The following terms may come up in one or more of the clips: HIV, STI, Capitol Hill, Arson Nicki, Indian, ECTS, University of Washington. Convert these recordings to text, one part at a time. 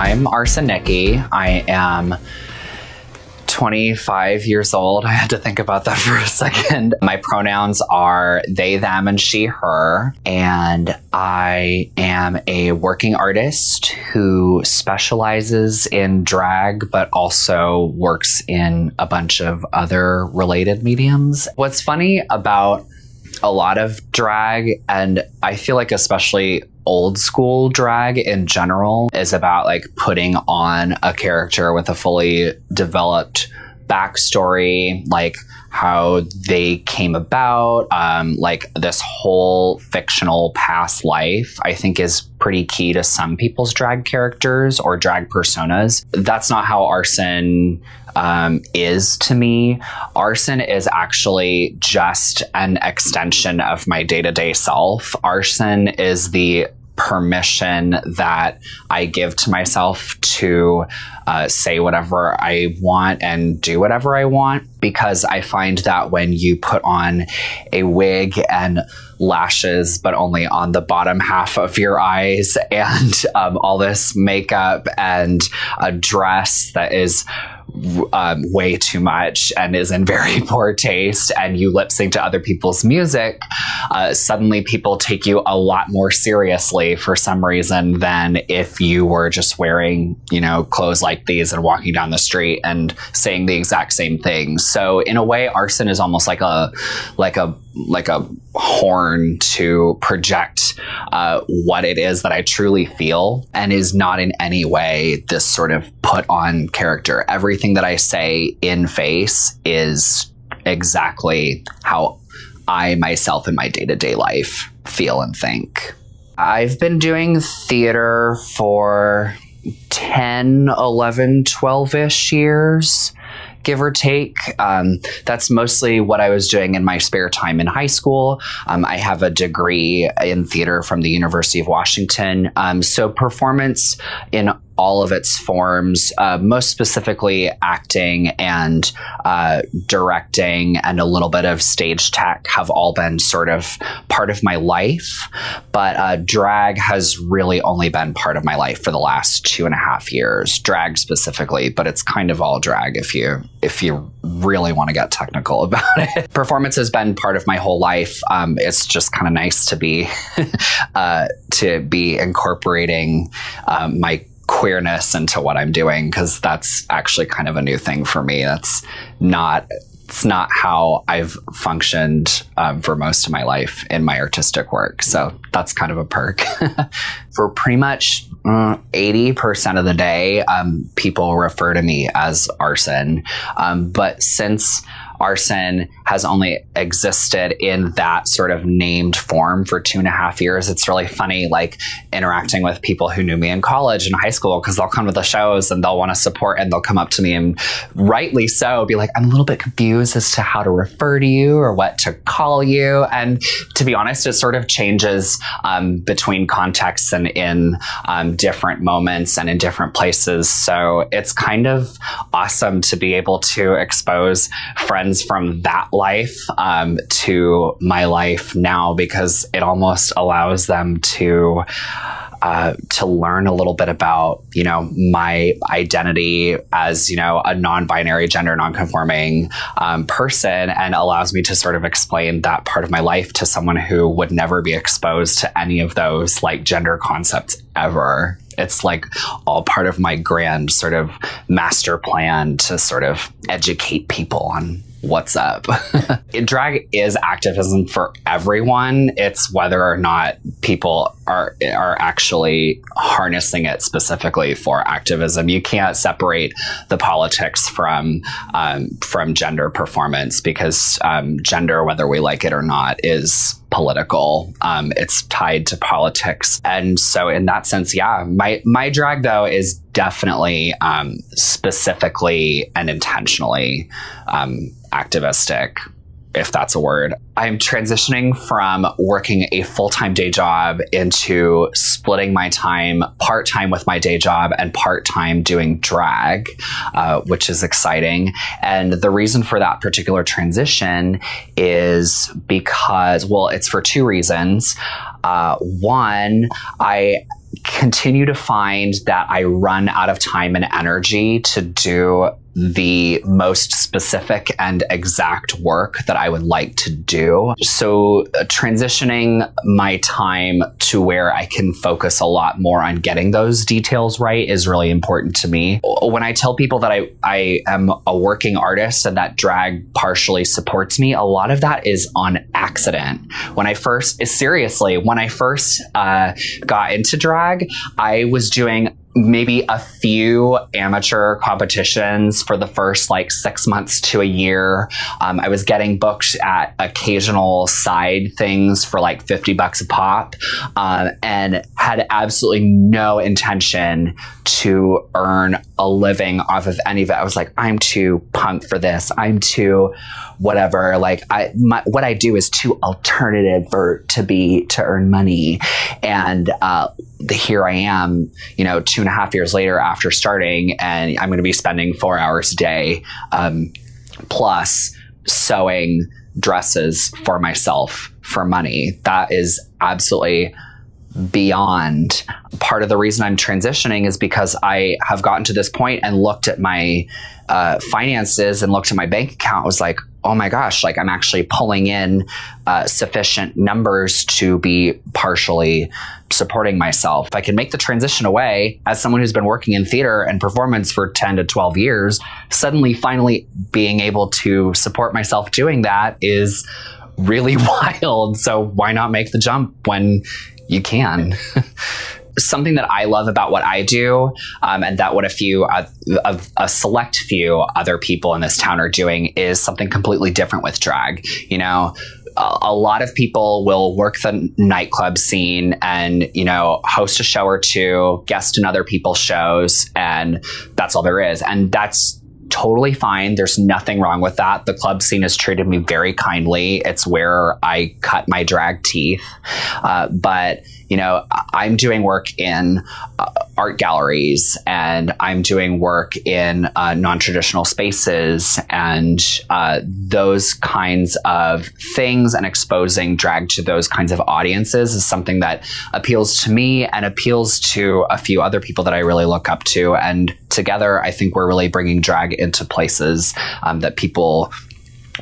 I'm Arson Nicki. I am 25 years old. I had to think about that for a second. My pronouns are they, them, and she, her. And I am a working artist who specializes in drag, but also works in a bunch of other related mediums. What's funny about a lot of drag, and I feel like especially old school drag in general, is about like putting on a character with a fully developed backstory, like how they came about, like this whole fictional past life, I think is pretty key to some people's drag characters or drag personas. That's not how Arson is to me. Arson is actually just an extension of my day-to-day self. Arson is the permission that I give to myself to say whatever I want and do whatever I want, because I find that when you put on a wig and lashes, but only on the bottom half of your eyes, and all this makeup and a dress that is way too much and is in very poor taste, and you lip sync to other people's music, suddenly people take you a lot more seriously for some reason than if you were just wearing, you know, clothes like these and walking down the street and saying the exact same thing. So in a way, Arson is almost like a horn to project what it is that I truly feel, and is not in any way this sort of put on character. Everything that I say in face is exactly how I myself in my day-to-day life feel and think. I've been doing theater for 10, 11, 12-ish years, give or take. That's mostly what I was doing in my spare time in high school. I have a degree in theater from the University of Washington. So performance in all of its forms, most specifically acting and directing and a little bit of stage tech, have all been sort of part of my life. But drag has really only been part of my life for the last 2.5 years, drag specifically, but it's kind of all drag if you really want to get technical about it. Performance has been part of my whole life. It's just kind of nice to be incorporating my queerness into what I'm doing, because that's actually kind of a new thing for me. It's not how I've functioned for most of my life in my artistic work. So that's kind of a perk. For pretty much 80% of the day, people refer to me as Arson. But since Arson has only existed in that sort of named form for 2.5 years, it's really funny, like, interacting with people who knew me in college and high school, because they'll come to the shows and they'll want to support, and they'll come up to me and, rightly so, be like, I'm a little bit confused as to how to refer to you or what to call you. And to be honest, it sort of changes between contexts and in different moments and in different places. So it's kind of awesome to be able to expose friends from that life to my life now, because it almost allows them to learn a little bit about, you know, my identity as, you know, a non-binary, gender non-conforming person, and allows me to sort of explain that part of my life to someone who would never be exposed to any of those, like, gender concepts ever. It's like all part of my grand sort of master plan to sort of educate people on what's up. Drag is activism for everyone. It's whether or not people are actually harnessing it specifically for activism. You can't separate the politics from gender performance, because gender, whether we like it or not, is political. It's tied to politics. And so in that sense, yeah, my drag, though, is definitely specifically and intentionally activistic, if that's a word. I'm transitioning from working a full-time day job into splitting my time part-time with my day job and part-time doing drag, which is exciting. And the reason for that particular transition is because, well, it's for two reasons. One, I continue to find that I run out of time and energy to do the most specific and exact work that I would like to do. So transitioning my time to where I can focus a lot more on getting those details right is really important to me. When I tell people that I am a working artist and that drag partially supports me, a lot of that is on accident. When I first got into drag, I was doing maybe a few amateur competitions for the first 6 months to a year. I was getting booked at occasional side things for $50 a pop, and had absolutely no intention to earn a living off of any of it. I was like, I'm too punk for this. I'm too whatever. What I do is too alternative to earn money. And here I am, 2.5 years later after starting, and I'm going to be spending 4 hours a day plus sewing dresses for myself for money. That is absolutely beyond. Part of the reason I'm transitioning is because I have gotten to this point and looked at my finances and looked at my bank account. I was like, oh my gosh, I'm actually pulling in sufficient numbers to be partially supporting myself. If I can make the transition away as someone who's been working in theater and performance for 10 to 12 years, suddenly finally being able to support myself doing that is really wild. So why not make the jump when you can? Something that I love about what I do, and that what a select few other people in this town are doing, is something completely different with drag. A lot of people will work the nightclub scene and, host a show or two, guest in other people's shows, and that's all there is. And that's totally fine. There's nothing wrong with that. The club scene has treated me very kindly. It's where I cut my drag teeth. But I'm doing work in art galleries, and I'm doing work in non-traditional spaces, and those kinds of things, and exposing drag to those kinds of audiences is something that appeals to me and appeals to a few other people that I really look up to. And together, I think we're really bringing drag into places that people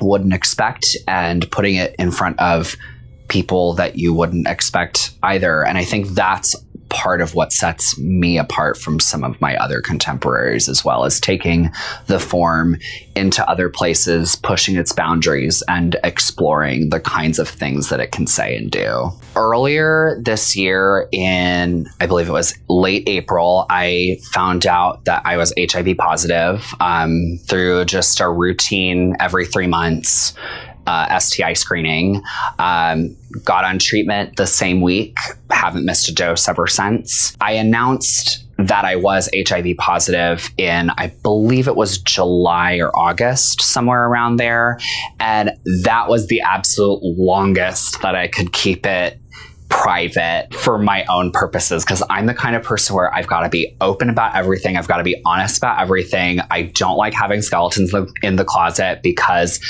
wouldn't expect, and putting it in front of people that you wouldn't expect either. And I think that's part of what sets me apart from some of my other contemporaries, as well as taking the form into other places, pushing its boundaries, and exploring the kinds of things that it can say and do. Earlier this year, in I believe it was late April, I found out that I was HIV positive through just a routine every 3 months STI screening. Got on treatment the same week, haven't missed a dose ever since. I announced that I was HIV positive in, I believe it was July or August, somewhere around there. And that was the absolute longest that I could keep it private for my own purposes, because I'm the kind of person where I've got to be open about everything. I've got to be honest about everything. I don't like having skeletons in the closet, because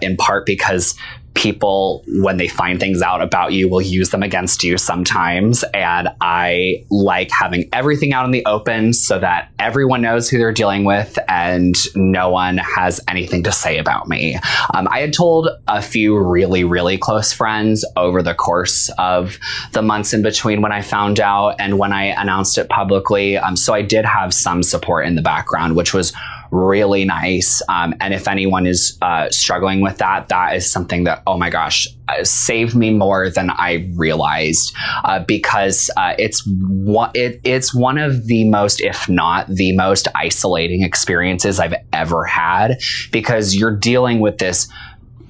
in part because people, when they find things out about you, will use them against you sometimes. And I like having everything out in the open so that everyone knows who they're dealing with and no one has anything to say about me. I had told a few really, really close friends over the course of the months in between when I found out and when I announced it publicly. So I did have some support in the background, which was really nice. And if anyone is struggling with that, that is something that, oh my gosh, saved me more than I realized, because it's one of the most, if not the most, isolating experiences I've ever had, because you're dealing with this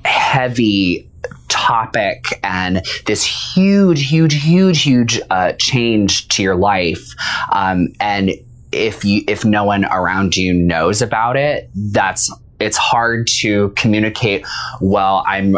heavy topic and this huge, huge, huge, huge change to your life. And if no one around you knows about it, it's hard to communicate, well, I'm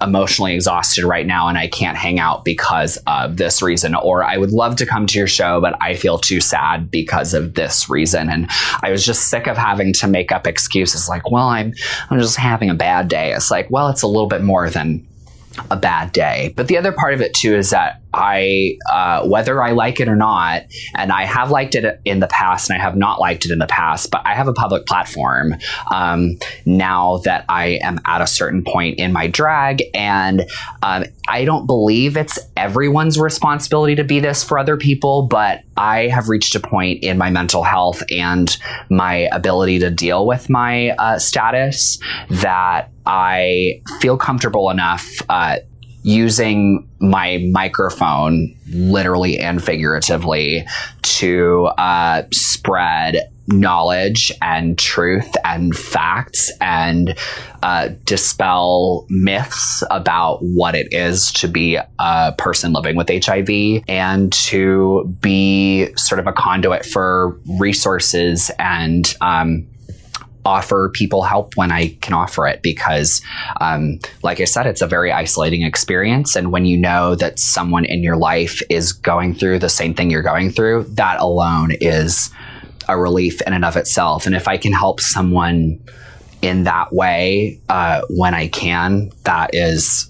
emotionally exhausted right now and I can't hang out because of this reason, or I would love to come to your show, but I feel too sad because of this reason. And I was just sick of having to make up excuses like, well, I'm just having a bad day. It's like, well, it's a little bit more than a bad day. But the other part of it too is that whether I like it or not, and I have liked it in the past and I have not liked it in the past, but I have a public platform now that I am at a certain point in my drag, and I don't believe it's everyone's responsibility to be this for other people, but I have reached a point in my mental health and my ability to deal with my status that I feel comfortable enough using my microphone, literally and figuratively, to spread knowledge and truth and facts and dispel myths about what it is to be a person living with HIV, and to be sort of a conduit for resources and offer people help when I can offer it, because like I said, it's a very isolating experience. And when you know that someone in your life is going through the same thing you're going through, that alone is a relief in and of itself. And if I can help someone in that way when I can, that's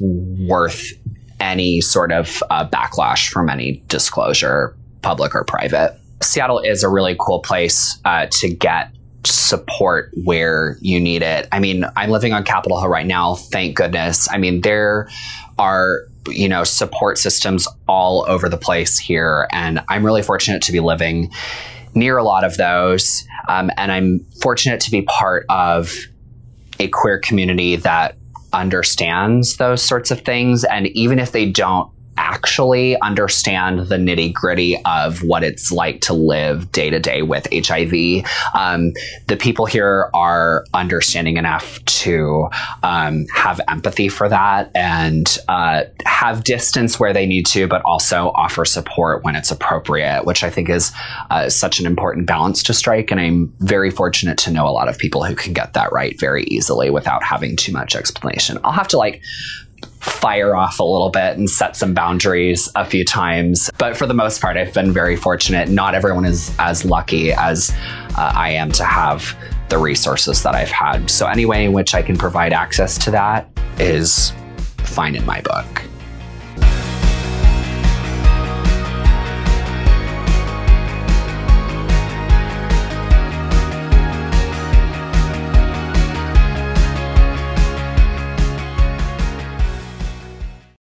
worth any sort of backlash from any disclosure, public or private. Seattle is a really cool place to get support where you need it. I mean, I'm living on Capitol Hill right now, thank goodness. I mean, there are, you know, support systems all over the place here, and I'm really fortunate to be living near a lot of those. And I'm fortunate to be part of a queer community that understands those sorts of things. And even if they don't actually understand the nitty-gritty of what it's like to live day-to-day with HIV, the people here are understanding enough to have empathy for that and have distance where they need to, but also offer support when it's appropriate, which I think is such an important balance to strike. And I'm very fortunate to know a lot of people who can get that right very easily without having too much explanation. I'll have to like fire off a little bit and set some boundaries a few times. But for the most part, I've been very fortunate. Not everyone is as lucky as I am to have the resources that I've had. So any way in which I can provide access to that is fine in my book.